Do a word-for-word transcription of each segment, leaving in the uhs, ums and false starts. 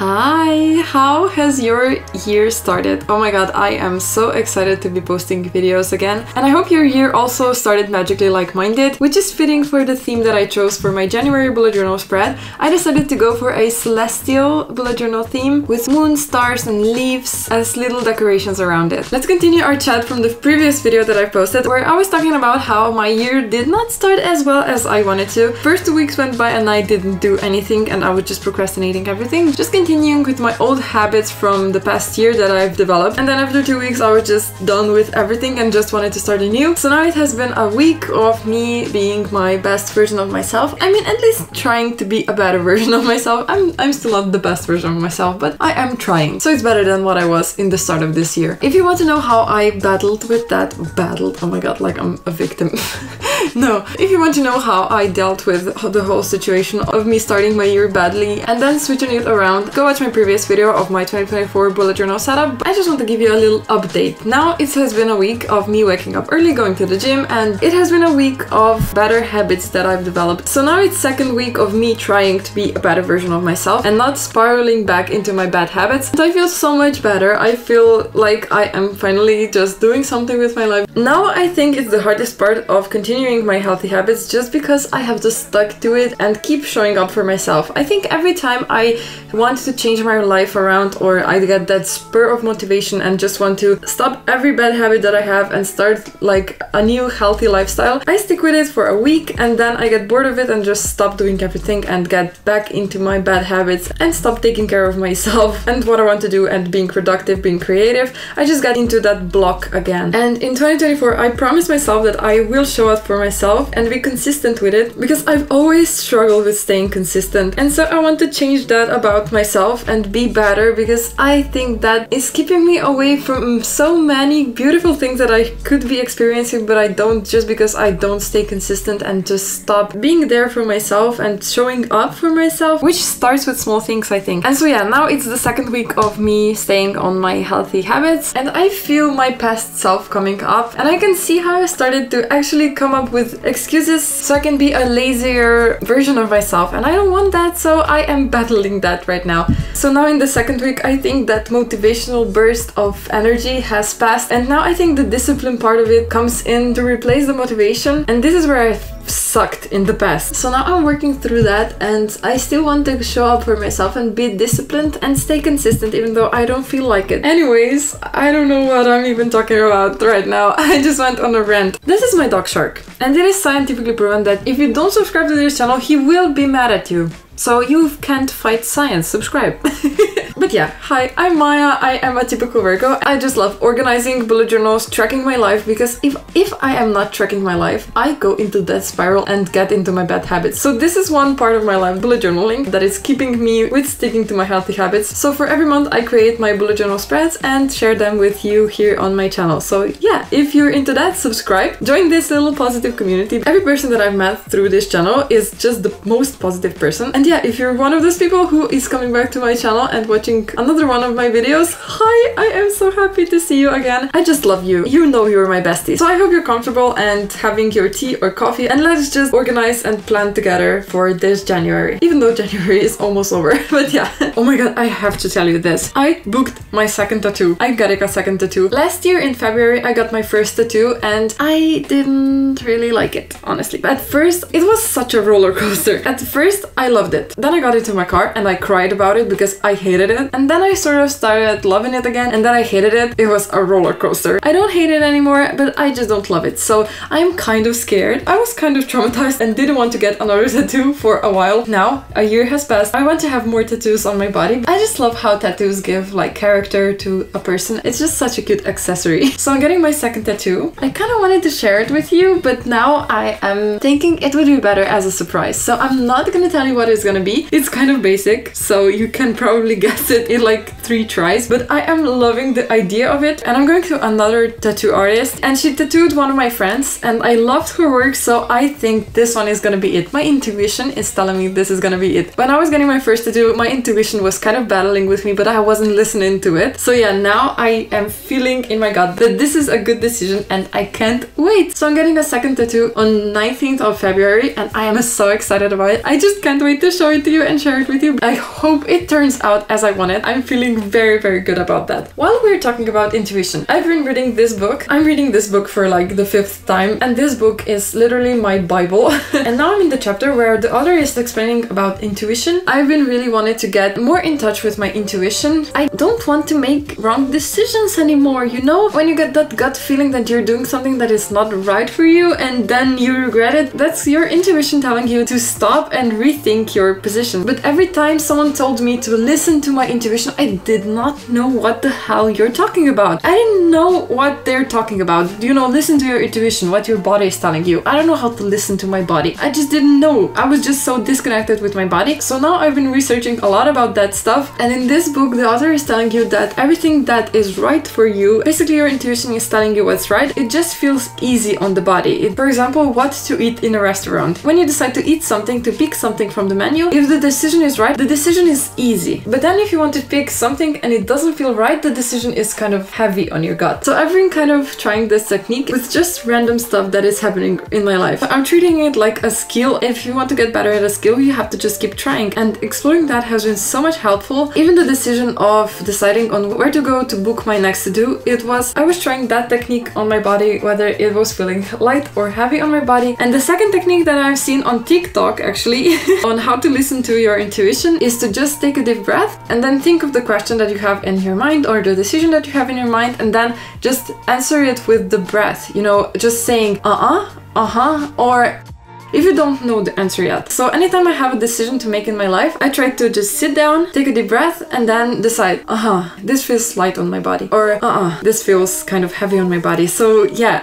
Hi, how has your year started? Oh my god, I am so excited to be posting videos again, and I hope your year also started magically like mine did, which is fitting for the theme that I chose for my January bullet journal spread. I decided to go for a celestial bullet journal theme with moon, stars and leaves as little decorations around it. Let's continue our chat from the previous video that I posted, where I was talking about how my year did not start as well as I wanted to. First two weeks went by and I didn't do anything, and I was just procrastinating everything, just continuing with my old habits from the past year that I've developed. And then after two weeks I was just done with everything and just wanted to start anew. So now it has been a week of me being my best version of myself. I mean, at least trying to be a better version of myself. I'm, I'm still not the best version of myself, but I am trying. So it's better than what I was in the start of this year. If you want to know how I battled with that, battled, oh my god, like I'm a victim. No. If you want to know how I dealt with the whole situation of me starting my year badly and then switching it around, go watch my previous video of my twenty twenty-four bullet journal setup. I just want to give you a little update. Now it has been a week of me waking up early, going to the gym, and it has been a week of better habits that I've developed. So now it's second week of me trying to be a better version of myself and not spiraling back into my bad habits. And I feel so much better. I feel like I am finally just doing something with my life. Now I think it's the hardest part of continuing my healthy habits, just because I have to stuck to it and keep showing up for myself. I think every time I want to change my life around, or I get that spur of motivation and just want to stop every bad habit that I have and start like a new healthy lifestyle, I stick with it for a week and then I get bored of it and just stop doing everything and get back into my bad habits and stop taking care of myself and what I want to do and being productive, being creative. I just got into that block again. And in twenty twenty-four I promised myself that I will show up for myself and be consistent with it, because I've always struggled with staying consistent, and so I want to change that about myself and be better, because I think that is keeping me away from so many beautiful things that I could be experiencing, but I don't, just because I don't stay consistent and just stop being there for myself and showing up for myself, which starts with small things, I think. And so yeah, now it's the second week of me staying on my healthy habits, and I feel my past self coming up, and I can see how I started to actually come up with excuses so I can be a lazier version of myself, and I don't want that, so I am battling that right now. So now in the second week I think that motivational burst of energy has passed, and now I think the discipline part of it comes in to replace the motivation, and this is where I sucked in the past. So now I'm working through that, and I still want to show up for myself and be disciplined and stay consistent even though I don't feel like it. Anyways, I don't know what I'm even talking about right now. I just went on a rant. This is my dog Shark, and it is scientifically proven that if you don't subscribe to this channel, he will be mad at you. So you can't fight science. Subscribe. But yeah, hi, I'm Maya, I am a typical Virgo. I just love organizing bullet journals, tracking my life, because if, if I am not tracking my life, I go into that spiral and get into my bad habits. So this is one part of my life, bullet journaling, that is keeping me with sticking to my healthy habits. So for every month I create my bullet journal spreads and share them with you here on my channel. So yeah, if you're into that, subscribe, join this little positive community. Every person that I've met through this channel is just the most positive person. And yeah, if you're one of those people who is coming back to my channel and watching another one of my videos, hi, I am so happy to see you again. I just love you. You know you're my bestie. So I hope you're comfortable and having your tea or coffee, and let's just organize and plan together for this January, even though January is almost over. But yeah, oh my god, I have to tell you this. I booked my second tattoo. I got a second tattoo. Last year in February I got my first tattoo, and I didn't really like it, honestly. At first it was such a roller coaster. At first I loved it. Then I got into my car and I cried about it because I hated it. And then I sort of started loving it again, and then I hated it. It was a roller coaster. I don't hate it anymore, but I just don't love it. So I'm kind of scared. I was kind of traumatized and didn't want to get another tattoo for a while. Now a year has passed. I want to have more tattoos on my body. I just love how tattoos give like character to a person. It's just such a cute accessory. So I'm getting my second tattoo. I kind of wanted to share it with you, but now I am thinking it would be better as a surprise. So I'm not gonna tell you what it's gonna be. It's kind of basic, so you can probably guess used it in like three tries, but I am loving the idea of it. And I'm going to another tattoo artist, and she tattooed one of my friends and I loved her work, so I think this one is gonna be it. My intuition is telling me this is gonna be it. When I was getting my first tattoo, my intuition was kind of battling with me, but I wasn't listening to it. So yeah, now I am feeling in my gut that this is a good decision and I can't wait. So I'm getting a second tattoo on nineteenth of February and I am so excited about it. I just can't wait to show it to you and share it with you. I hope it turns out as I want it. I'm feeling very, very good about that. While we're talking about intuition, I've been reading this book. I'm reading this book for like the fifth time, and this book is literally my Bible. And now I'm in the chapter where the author is explaining about intuition. I've been really wanting to get more in touch with my intuition. I don't want to make wrong decisions anymore, you know? When you get that gut feeling that you're doing something that is not right for you and then you regret it, that's your intuition telling you to stop and rethink your position. But every time someone told me to listen to my intuition, I did not know what the hell you're talking about. I didn't know what they're talking about. You know, listen to your intuition, what your body is telling you. I don't know how to listen to my body. I just didn't know. I was just so disconnected with my body. So now I've been researching a lot about that stuff. And in this book, the author is telling you that everything that is right for you, basically your intuition is telling you what's right. It just feels easy on the body. It, for example, what to eat in a restaurant. When you decide to eat something, to pick something from the menu, if the decision is right, the decision is easy. But then if you want to pick something and it doesn't feel right, the decision is kind of heavy on your gut. So I've been kind of trying this technique with just random stuff that is happening in my life. I'm treating it like a skill. If you want to get better at a skill, you have to just keep trying, and exploring that has been so much helpful. Even the decision of deciding on where to go to book my next to-do, it was, I was trying that technique on my body, whether it was feeling light or heavy on my body. And the second technique that I've seen on TikTok actually on how to listen to your intuition is to just take a deep breath and then think of the question that you have in your mind or the decision that you have in your mind, and then just answer it with the breath, you know, just saying uh-uh, uh-huh, or if you don't know the answer yet. So anytime I have a decision to make in my life, I try to just sit down, take a deep breath, and then decide, uh-huh, this feels light on my body, or uh-uh, this feels kind of heavy on my body. So yeah,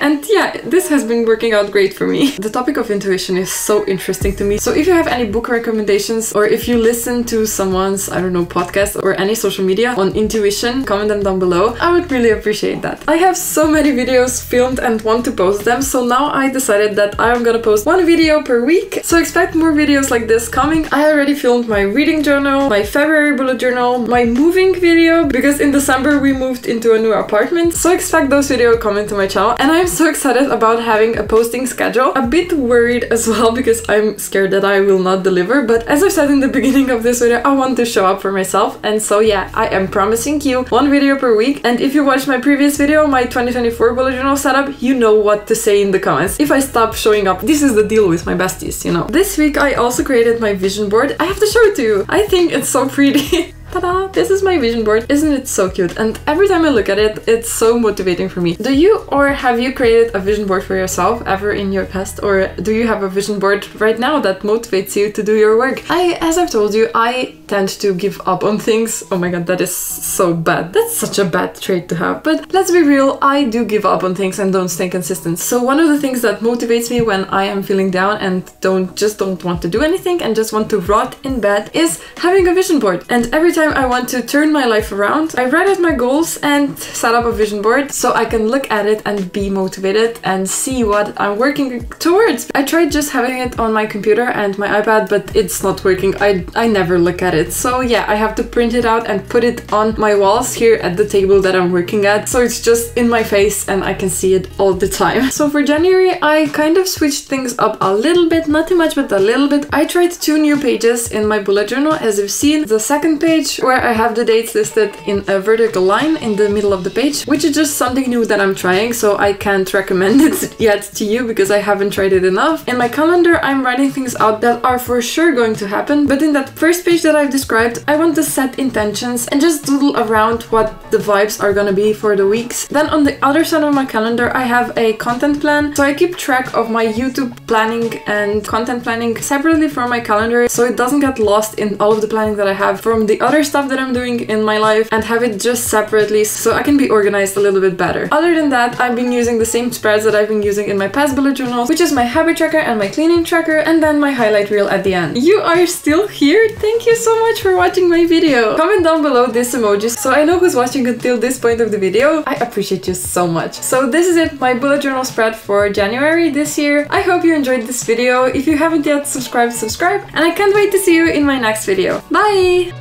and yeah, this has been working out great for me. The topic of intuition is so interesting to me. So if you have any book recommendations, or if you listen to someone's, I don't know, podcast or any social media on intuition, comment them down below. I would really appreciate that. I have so many videos filmed and want to post them, so now I decided that I'm gonna post one video per week, so expect more videos like this coming. I already filmed my reading journal, my February bullet journal, my moving video, because in December we moved into a new apartment, so expect those videos coming to my channel. And I'm so excited about having a posting schedule. A bit worried as well, because I'm scared that I will not deliver, but as I said in the beginning of this video, I want to show up for myself, and so yeah, I am promising you one video per week. And if you watched my previous video, my twenty twenty-four bullet journal setup, you know what to say in the comments. If I stop showing up, this is the deal with my besties, you know. This week I also created my vision board. I have to show it to you. I think it's so pretty. Ta-da! This is my vision board. Isn't it so cute? And every time I look at it, it's so motivating for me. Do you or have you created a vision board for yourself ever in your past? Or do you have a vision board right now that motivates you to do your work? I, as I've told you, I tend to give up on things. Oh my god, that is so bad. That's such a bad trait to have. But let's be real, I do give up on things and don't stay consistent. So one of the things that motivates me when I am feeling down and don't just don't want to do anything and just want to rot in bed is having a vision board. And every time I want to turn my life around, I write out my goals and set up a vision board so I can look at it and be motivated and see what I'm working towards. I tried just having it on my computer and my iPad, but it's not working. I, I never look at it. So yeah, I have to print it out and put it on my walls here at the table that I'm working at. So it's just in my face and I can see it all the time. So for January, I kind of switched things up a little bit, not too much, but a little bit. I tried two new pages in my bullet journal, as you've seen. The second page, where I have the dates listed in a vertical line in the middle of the page, which is just something new that I'm trying, so I can't recommend it yet to you because I haven't tried it enough. In my calendar, I'm writing things out that are for sure going to happen, but in that first page that I've described, I want to set intentions and just doodle around what the vibes are gonna be for the weeks. Then on the other side of my calendar, I have a content plan, so I keep track of my YouTube planning and content planning separately from my calendar, so it doesn't get lost in all of the planning that I have from the other stuff that I'm doing in my life, and have it just separately so I can be organized a little bit better. Other than that, I've been using the same spreads that I've been using in my past bullet journals, which is my habit tracker and my cleaning tracker, and then my highlight reel at the end. You are still here? Thank you so so much for watching my video! Comment down below this emoji so I know who's watching until this point of the video. I appreciate you so much. So this is it, my bullet journal spread for January this year. I hope you enjoyed this video. If you haven't yet subscribed, subscribe, and I can't wait to see you in my next video. Bye!